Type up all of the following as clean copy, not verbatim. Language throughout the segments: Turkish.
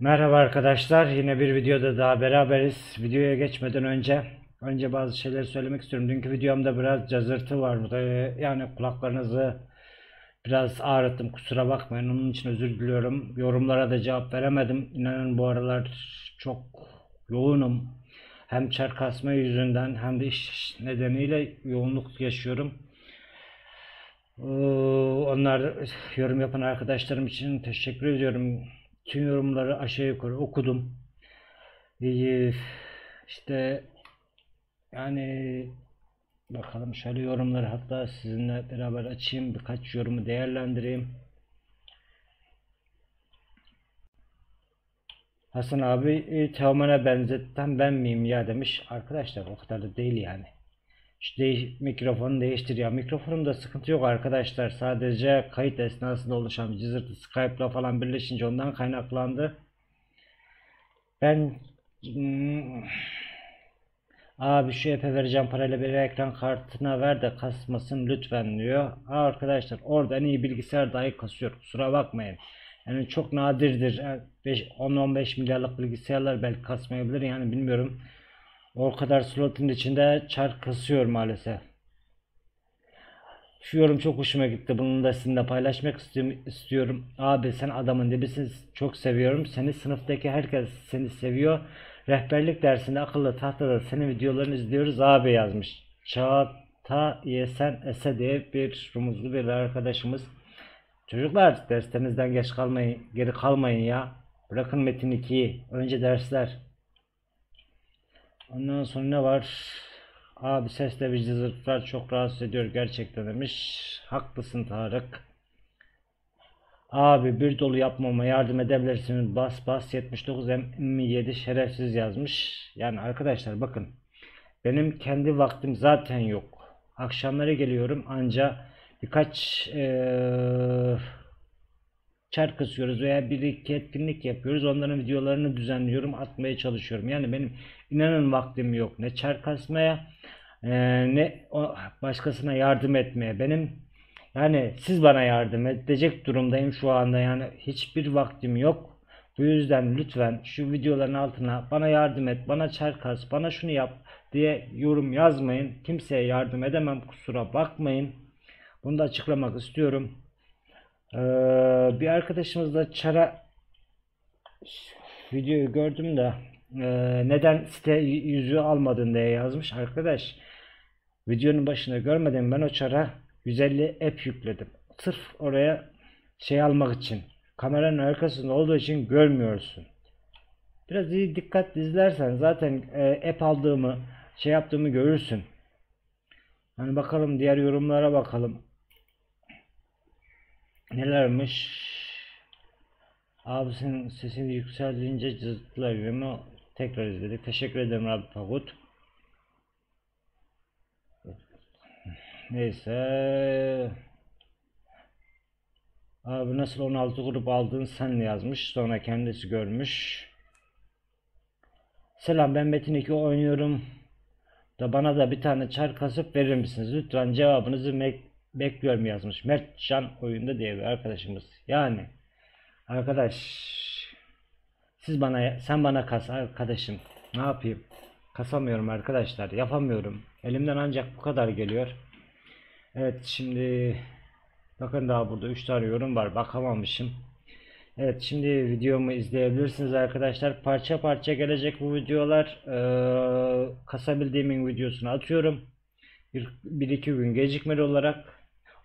Merhaba arkadaşlar, yine bir videoda daha beraberiz. Videoya geçmeden önce bazı şeyleri söylemek istiyorum. Dünkü videomda biraz cızırtı vardı, yani kulaklarınızı biraz ağrıttım, kusura bakmayın, onun için özür diliyorum. Yorumlara da cevap veremedim, inanın bu aralar çok yoğunum, hem çark kasma yüzünden hem de iş nedeniyle yoğunluk yaşıyorum. Onlar, yorum yapan arkadaşlarım için teşekkür ediyorum. Tüm yorumları aşağı yukarı okudum. İşte yani bakalım, şöyle yorumları hatta sizinle beraber açayım, birkaç yorumu değerlendireyim. Hasan abi Teoman'a benzetten ben miyim ya demiş. Arkadaşlar o kadar da değil yani. İşte mikrofonu değiştir ya. Mikrofonumda sıkıntı yok arkadaşlar. Sadece kayıt esnasında oluşan bir cızırtı Skype'la falan birleşince ondan kaynaklandı. Ben abi şu epe vereceğim parayla bir ekran kartına ver de kasmasın lütfen diyor. Arkadaşlar oradan iyi bilgisayar dahi kasıyor. Kusura bakmayın. Yani çok nadirdir. 10-15 milyarlık bilgisayarlar belki kasmayabilir. Yani bilmiyorum. O kadar slotun içinde çark kasıyor maalesef. Şu yorum çok hoşuma gitti. Bunu da sizinle paylaşmak istiyorum. Abi sen adamın dibisin. Çok seviyorum. Seni sınıftaki herkes seni seviyor. Rehberlik dersinde akıllı tahtada senin videolarını izliyoruz abi yazmış. Çağatay Sen Ese diye bir rumuzlu bir arkadaşımız. Çocuklar derslerinizden geri kalmayın ya. Bırakın Metin 2'yi. Önce dersler. Ondan sonra ne var? Abi sesle bir cızırtılar çok rahatsız ediyor gerçekten demiş. Haklısın Tarık. Abi bir dolu yapmama yardım edebilirsiniz. Bas bas 79M7 şerefsiz yazmış. Yani arkadaşlar bakın. Benim kendi vaktim zaten yok. Akşamlara geliyorum ancak birkaç çark kasıyoruz veya bir iki etkinlik yapıyoruz, onların videolarını düzenliyorum, atmaya çalışıyorum. Yani benim inanın vaktim yok ne çark kasmaya ne başkasına yardım etmeye. Benim yani siz bana yardım edecek durumdayım şu anda, yani hiçbir vaktim yok. Bu yüzden lütfen şu videoların altına bana yardım et, bana çark kas, bana şunu yap diye yorum yazmayın. Kimseye yardım edemem, kusura bakmayın, bunu da açıklamak istiyorum. Bir arkadaşımızla çara videoyu gördüm de neden site yüzüğü almadın diye yazmış. Arkadaş videonun başında görmedim, ben o çara 150 app yükledim sırf oraya şey almak için. Kameranın arkasında olduğu için görmüyorsun. Biraz iyi dikkatli izlersen zaten app aldığımı şey yaptığımı görürsün. Hani bakalım diğer yorumlara bakalım. Nelermiş? Abi senin sesini yükselince cızırtılar videomu tekrar izledik. Teşekkür ederim Rabbi Pagut. Neyse. Abi nasıl 16 grup aldın sen yazmış. Sonra kendisi görmüş. Selam ben Metin 2 oynuyorum. Da bana da bir tane çark kasıp verir misiniz? Lütfen cevabınızı bekliyorum yazmış Mertcan oyunda diye bir arkadaşımız. Yani arkadaş sen bana kas arkadaşım, ne yapayım, kasamıyorum arkadaşlar, yapamıyorum, elimden ancak bu kadar geliyor. Evet şimdi bakın daha burada 3 tane yorum var, bakamamışım. Evet şimdi videomu izleyebilirsiniz arkadaşlar, parça parça gelecek bu videolar. Kasabildiğimin videosunu atıyorum 1-2 gün gecikmeli olarak.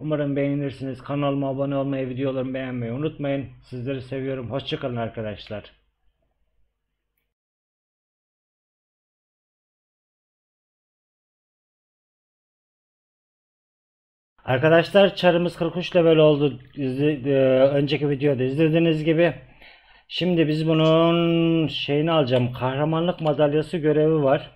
Umarım beğenirsiniz. Kanalıma abone olmayı, videolarımı beğenmeyi unutmayın. Sizleri seviyorum. Hoşçakalın arkadaşlar. Arkadaşlar çarımız 43 level oldu. Önceki videoda izlediğiniz gibi. Şimdi biz bunun şeyini alacağım. Kahramanlık madalyası görevi var.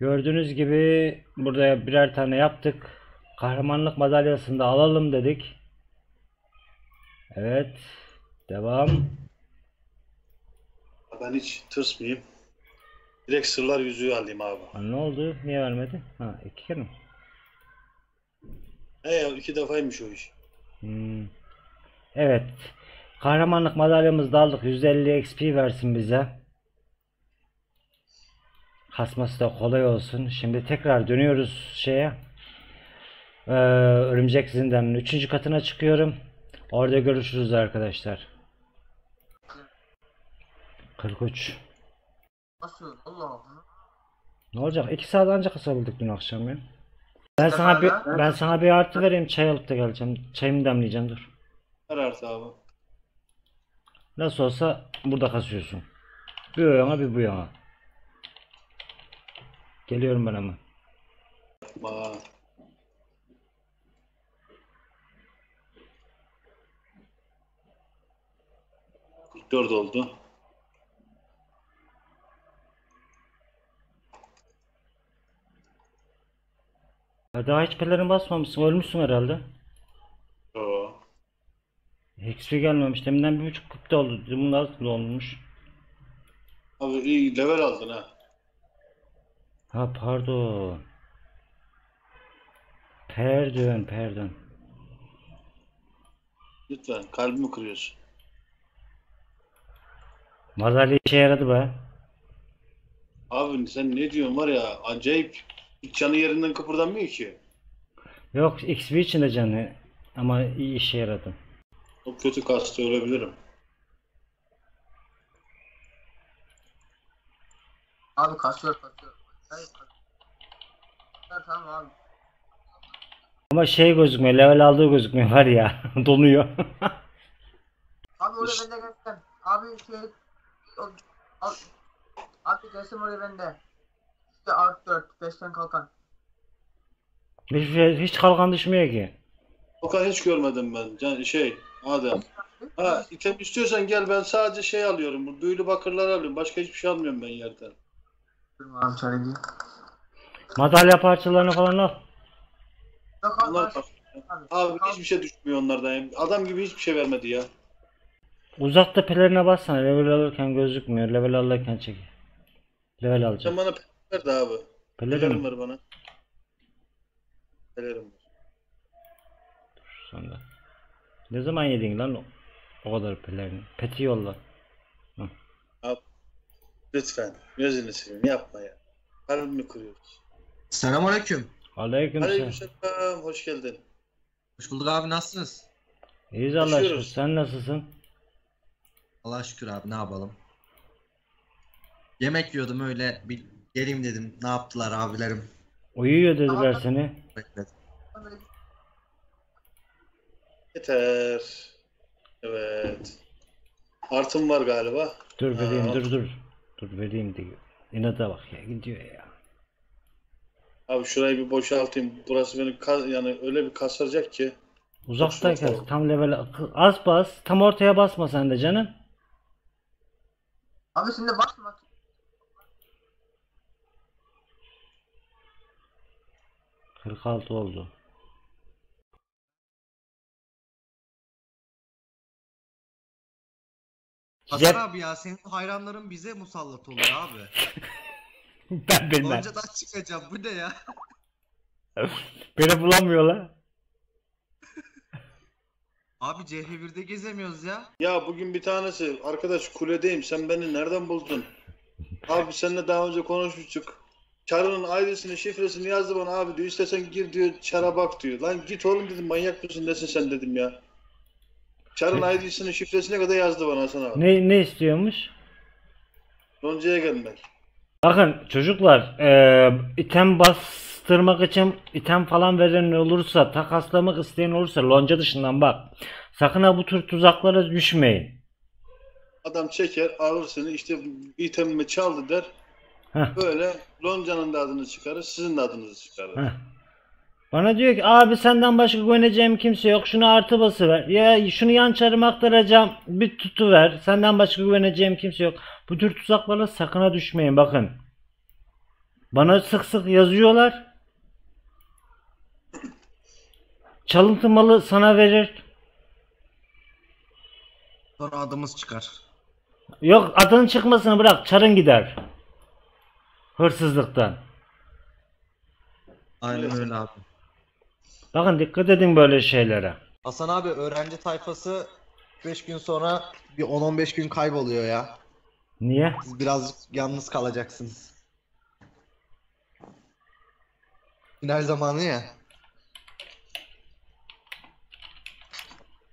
Gördüğünüz gibi burada birer tane yaptık. Kahramanlık madalyasını da alalım dedik. Evet. Devam. Ben hiç tırsmayayım. Direkt sırlar yüzüğü alayım abi. Ha, ne oldu? Niye vermedi? Ha, 2 kere mi? He, 2 defaymış o iş. Evet. Kahramanlık madalyamızı da aldık. 150 XP versin bize. Kasması da kolay olsun. Şimdi tekrar dönüyoruz şeye. Örümcek zindanın 3. katına çıkıyorum. Orada görüşürüz arkadaşlar. 43. Nasıl? Allah. Ne olacak? 2 saat ancak kasabildik dün akşam ya. Ben sana bir artı vereyim, çay alıp da geleceğim. Çayımı demleyeceğim, dur. Ver artı abi. Nasıl olsa burada kasıyorsun. Bir o yana bir bu yana. Geliyorum ben hemen. Aa. Dört oldu. Daha hiç pelerin basmamışsın, ölmüşsün herhalde. Oo. XP gelmemiş, deminden 1.5 kupta oldu, bunlar da olmuş. Abi iyi level aldın ha. Ha pardon. Pardon. Lütfen kalbimi kırıyorsun. Madalya işe yaradı be. Abi sen ne diyorsun var ya, acayip. Hiç canı yerinden kıpırdanmıyor ki. Yok, XP için de canı ama iyi işe yaradı. Çok kötü kastı ölebilirim. Abi kasıyor. Evet, tamam abi. Ama şey gözükmüyor, level aldığı gözükmüyor var ya, donuyor. Abi oraya bende gelsin. Abi gelsin oraya bende. Art 4, 5'ten kalkan. Hiç kalkan düşmüyor ki. Kalkan hiç görmedim ben. Yani Adem. Ha, item istiyorsan gel, ben sadece şey alıyorum. Bu büyülü bakırlar alıyorum. Başka hiçbir şey almıyorum ben yerden. Madalya parçalarını falan al. Onlar abi hiçbir şey düşmüyor onlardan. Adam gibi hiçbir şey vermedi ya. Uzakta pelerine bassana. Level alırken gözükmüyor. Level alırken çek. Level alacağım. Nerede abi? Pelerim var bana. Pelerim var. Dur sende. Ne zaman yedin lan o kadar pelerini? Peti yolla. Hı. Abi lütfen gözünü seveyim yapma ya. Kalbimi kırıyoruz. Selamünaleyküm. Aleykümselam. Hoş geldin. Hoş bulduk abi, nasılsınız? İyiyiz Allah'a şükür. Sen nasılsın? Allah'a şükür abi, ne yapalım? Yemek yiyordum öyle bir... Geleyim dedim. Ne yaptılar abilerim? Uyuyor dediler seni. Bekledim. Yeter. Evet. Artım var galiba. Dur vereyim, dur. Dur vereyim diyor. İnada bak ya, gidiyor ya. Abi şurayı bir boşaltayım. Burası beni yani öyle bir kasacak ki. Uzakta kes. Tam level az bas. Tam ortaya basma sen de canım. Abi şimdi basma. Kırk altı oldu. Hasan abi ya, senin hayranların bize musallat oluyor abi. ben. Önce'den çıkacağım, bu ne ya? Beni bulamıyorlar. Abi CH1'de gezemiyoruz ya. Ya bugün bir tanesi, arkadaş kuledeyim, sen beni nereden buldun? Abi seninle daha önce konuşmuştuk. Çarının adresini, şifresini yazdı bana abi diyor, istesen gir diyor, çara bak diyor. Lan git oğlum dedim, manyak mısın nesin sen dedim ya. Çarın adresini, şifresine kadar yazdı bana Hasan abi. Ne istiyormuş? Lonca'ya gelmek. Bakın çocuklar, item bastırmak için item falan veren olursa, takaslamak isteyen olursa Lonca dışından bak. Sakın ha bu tür tuzaklara düşmeyin. Adam çeker, alır seni, işte itemimi çaldı der. Heh. Böyle Lonca'nın da adını çıkarır, sizin de adınızı çıkarır. Heh. Bana diyor ki abi senden başka güveneceğim kimse yok, şunu artı bası ver ya, şunu yan çarıma aktaracağım, bir tutu ver, senden başka güveneceğim kimse yok. Bu tür tuzaklara sakına düşmeyin bakın. Bana sık sık yazıyorlar. Çalıntı malı sana verir. Sonra adımız çıkar. Yok, adının çıkmasını bırak, çarın gider. Hırsızlıktan. Aynen öyle abi. Bakın dikkat edin böyle şeylere. Hasan abi öğrenci tayfası 5 gün sonra bir 10-15 gün kayboluyor ya. Niye? Siz birazcık yalnız kalacaksınız. Final zamanı ya.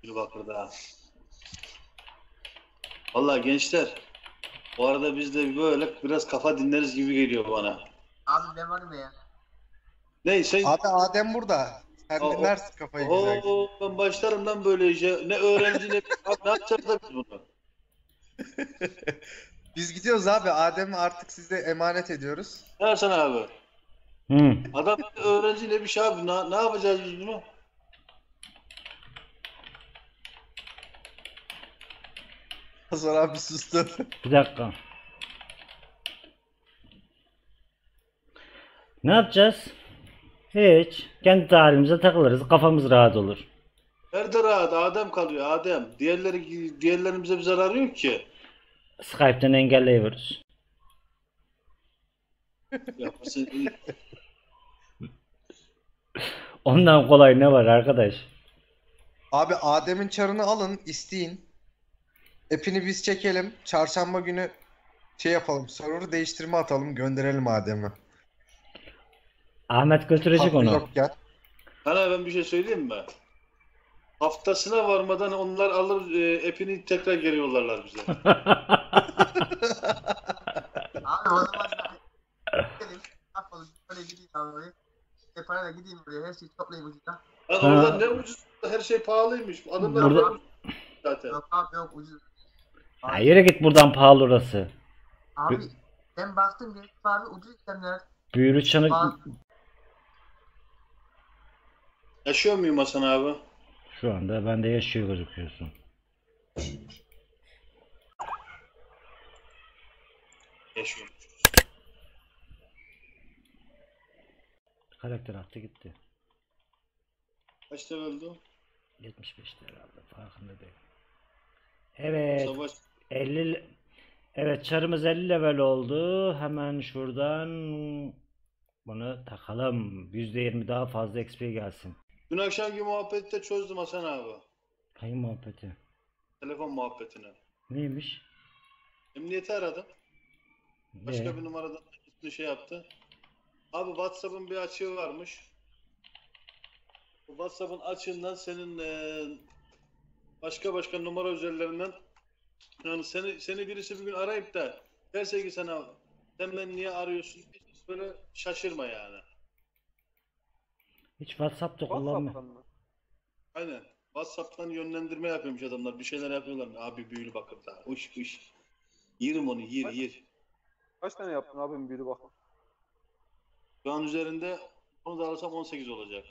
Bir bakır daha. Vallahi gençler, bu arada biz de böyle biraz kafa dinleriz gibi geliyor bana. Abi ne var mı ya? Neyse. Abi Adem burada. Sen dinlersin kafayı güzel. Ben başlarım lan böyle işe. Ne öğrenci ne... Abi ne yapacağız da biz bunu? Biz gidiyoruz abi. Adem'i artık size emanet ediyoruz. Dersen abi. Hı. Adam öğrenci ne bir şey abi. Ne yapacağız biz bunu? Hasan abi sustu. Bir dakika. Ne yapacağız? Hiç. Kendi tarihimize takılırız. Kafamız rahat olur. Nerede rahat? Adem kalıyor. Adem. Diğerlerimize bir zararı yok ki. Skype'den engelleyiyoruz. Ondan kolay ne var arkadaş? Abi Adem'in çarını alın. İsteyin. App'ini biz çekelim. Çarşamba günü şey yapalım. Server'ı değiştirme atalım. Gönderelim Adem'i. Ahmet götürecek Hakkı onu. Bana ben bir şey söyleyeyim mi? Haftasına varmadan onlar alır app'ini tekrar geri yollarlar bize. Abi o zaman ben gideyim buraya, her şeyi toplayayım ucuzdan. Oradan ne ucuz, her şey pahalıymış. Adamlar burada... zaten. Yok abi yok ucuz. Ya yere git buradan, pahalı orası. Abi ben baktım bir abi ucuz işlemler. Büyülü çanık... Yaşıyor muyum Hasan abi? Şu anda bende yaşıyor gözüküyorsun. Yaşıyorum. Karakter attı gitti. Kaçta öldü o? 75'te herhalde, farkında değil. Evet. Savaş. 50... Evet, çarımız 50 level oldu. Hemen şuradan bunu takalım. %20 daha fazla XP gelsin. Dün akşamki muhabbette çözdüm Hasan abi. Hangi muhabbeti? Telefon muhabbetini. Neymiş? Emniyeti aradım. Başka bir numaradan şey yaptı. Abi WhatsApp'ın bir açığı varmış. Bu WhatsApp'ın açığından senin başka numara üzerlerinden, yani seni birisi bir gün arayıp da derse ki sana sen beni niye arıyorsun, hiç böyle şaşırma yani. Hiç WhatsApp'ta kullanma. Aynen. WhatsApp'tan yönlendirme yapıyormuş adamlar. Bir şeyler yapıyorlar. Abi büyülü bakır da. Uş. Yerim onu, yer. Kaç tane yaptın abim büyülü bakır? Şu an üzerinde, onu da alırsam 18 olacak.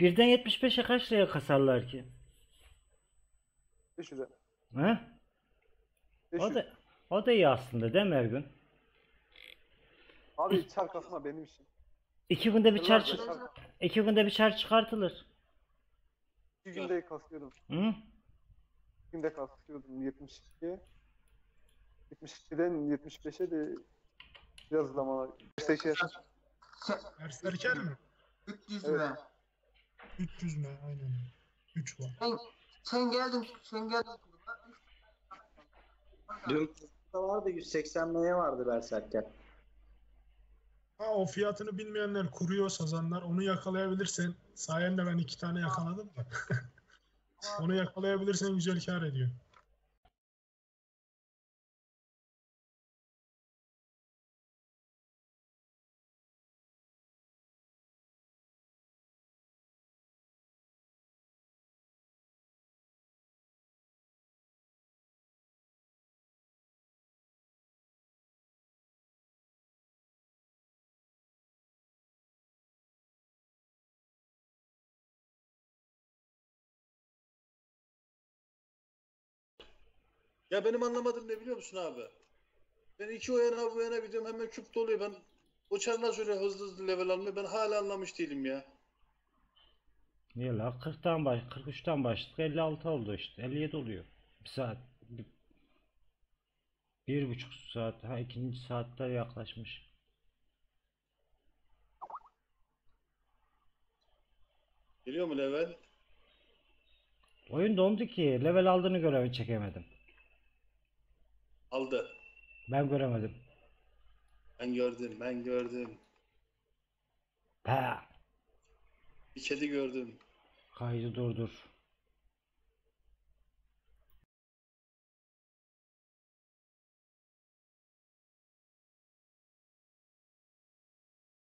Birden 75'e kaç liraya kasarlar ki? 500'e. He? 500. O da iyi aslında değil mi Ergün? Abi çar kasma benim için. 2 günde bir çar çıkartılır. 2 günde bir çar çıkartılır. 2 günde kasıyordum. Hı? 2 günde kasıyordum 72. 72'den 75'e de biraz zaman. 8. Dersler içer mi? 300 evet. Mü? 300 mü? Aynen. 3 var. Sen geldin. Dün vardı 180'ye vardı Berserker. Ha, o fiyatını bilmeyenler, kuruyor sazanlar. Onu yakalayabilirsen, sayende ben 2 tane yakaladım da. Onu yakalayabilirsen güzel kar ediyor. Ya benim anlamadım ne biliyor musun abi? Ben iki oyana bu yana gidiyorum, hemen küp doluyor. Ben o çarına şöyle hızlı level almıyor. Ben hala anlamış değilim ya. Niye la? 40'tan baş, 43'ten başladık, 56 oldu işte, 57 oluyor. Bir saat, bir buçuk saat, ha ikinci saatte yaklaşmış. Geliyor mu level? Oyun dondu ki, level aldığını görevi çekemedim. Aldı. Ben göremedim. Ben gördüm. Ha. Bir kedi gördüm. Kaydı durdur.